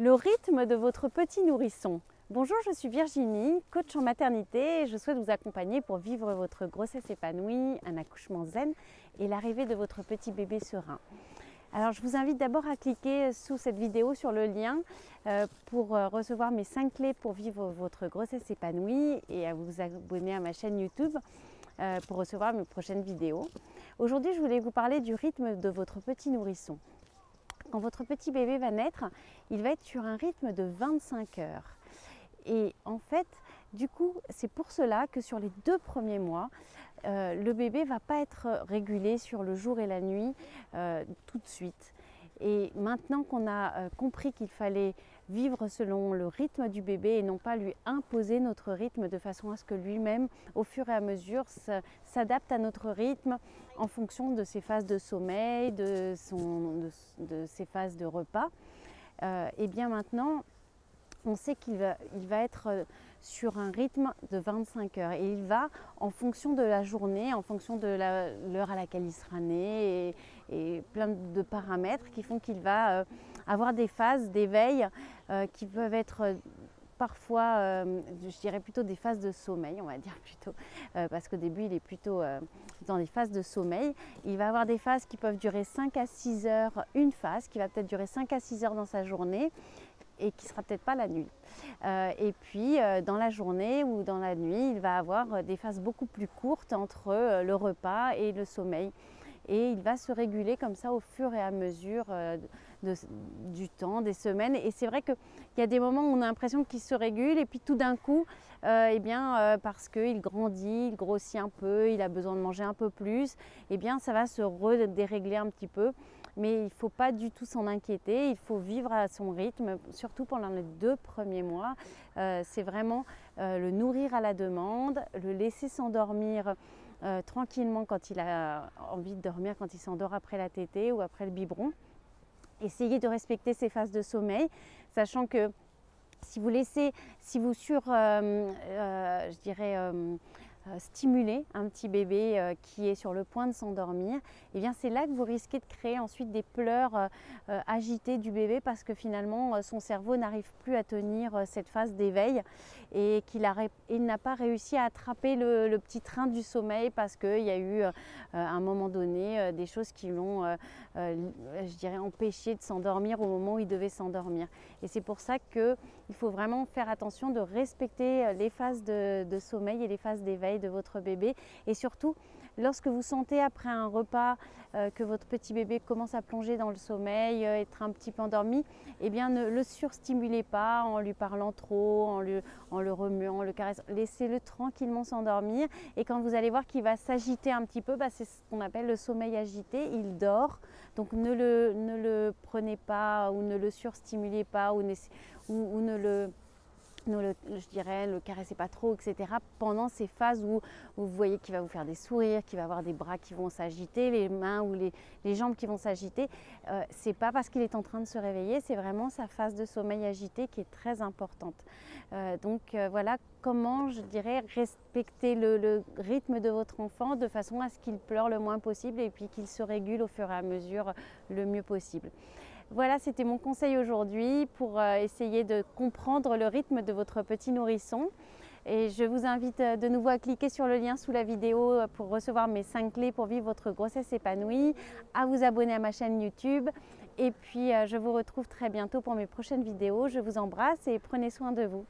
le rythme de votre petit nourrisson. Bonjour, je suis Virginie, coach en maternité et je souhaite vous accompagner pour vivre votre grossesse épanouie, un accouchement zen et l'arrivée de votre petit bébé serein. Alors je vous invite d'abord à cliquer sous cette vidéo sur le lien pour recevoir mes 5 clés pour vivre votre grossesse épanouie et à vous abonner à ma chaîne YouTube pour recevoir mes prochaines vidéos. Aujourd'hui, je voulais vous parler du rythme de votre petit nourrisson. Quand votre petit bébé va naître, il va être sur un rythme de 25 heures. Et en fait, du coup, c'est pour cela que sur les 2 premiers mois, le bébé ne va pas être régulé sur le jour et la nuit tout de suite. Et maintenant qu'on a compris qu'il fallait vivre selon le rythme du bébé et non pas lui imposer notre rythme de façon à ce que lui-même, au fur et à mesure, s'adapte à notre rythme en fonction de ses phases de sommeil, de ses phases de repas, et bien maintenant, on sait qu'il va être sur un rythme de 25 heures et il va, en fonction de la journée, en fonction de l'heure à laquelle il sera né et plein de paramètres qui font qu'il va avoir des phases d'éveil qui peuvent être parfois, je dirais plutôt des phases de sommeil, on va dire plutôt, parce qu'au début il est plutôt dans des phases de sommeil. Il va avoir des phases qui peuvent durer 5 à 6 heures, une phase qui va peut-être durer 5 à 6 heures dans sa journée, et qui ne sera peut-être pas la nuit. Et puis dans la journée ou dans la nuit, il va avoir des phases beaucoup plus courtes entre le repas et le sommeil. Et il va se réguler comme ça au fur et à mesure du temps, des semaines. Et c'est vrai qu'il y a des moments où on a l'impression qu'il se régule et puis tout d'un coup, parce qu'il grandit, il grossit un peu, il a besoin de manger un peu plus, eh bien ça va se redérégler un petit peu. Mais il ne faut pas du tout s'en inquiéter, il faut vivre à son rythme, surtout pendant les 2 premiers mois. C'est vraiment le nourrir à la demande, le laisser s'endormir tranquillement quand il a envie de dormir, quand il s'endort après la tétée ou après le biberon. Essayez de respecter ses phases de sommeil, sachant que si vous laissez, si vous stimuler un petit bébé qui est sur le point de s'endormir, eh bien c'est là que vous risquez de créer ensuite des pleurs agitées du bébé parce que finalement son cerveau n'arrive plus à tenir cette phase d'éveil et qu'il n'a pas réussi à attraper le petit train du sommeil parce qu'il y a eu à un moment donné des choses qui l'ont empêché de s'endormir au moment où il devait s'endormir. Et c'est pour ça qu'il faut vraiment faire attention de respecter les phases de sommeil et les phases d'éveil de votre bébé. Et surtout, lorsque vous sentez après un repas que votre petit bébé commence à plonger dans le sommeil, être un petit peu endormi, eh bien ne le surstimulez pas en lui parlant trop, en le remuant, en le caressant. Laissez-le tranquillement s'endormir et quand vous allez voir qu'il va s'agiter un petit peu, c'est ce qu'on appelle le sommeil agité, il dort. Donc ne le prenez pas ou ne le surstimulez pas ou ne le caressez pas trop, etc. Pendant ces phases où vous voyez qu'il va vous faire des sourires, qu'il va avoir des bras qui vont s'agiter, les mains ou les jambes qui vont s'agiter, c'est pas parce qu'il est en train de se réveiller, c'est vraiment sa phase de sommeil agité qui est très importante. Voilà comment, je dirais, respecter le rythme de votre enfant de façon à ce qu'il pleure le moins possible et puis qu'il se régule au fur et à mesure le mieux possible. Voilà, c'était mon conseil aujourd'hui pour essayer de comprendre le rythme de votre petit nourrisson. Et je vous invite de nouveau à cliquer sur le lien sous la vidéo pour recevoir mes 5 clés pour vivre votre grossesse épanouie, à vous abonner à ma chaîne YouTube. Et puis, je vous retrouve très bientôt pour mes prochaines vidéos. Je vous embrasse et prenez soin de vous.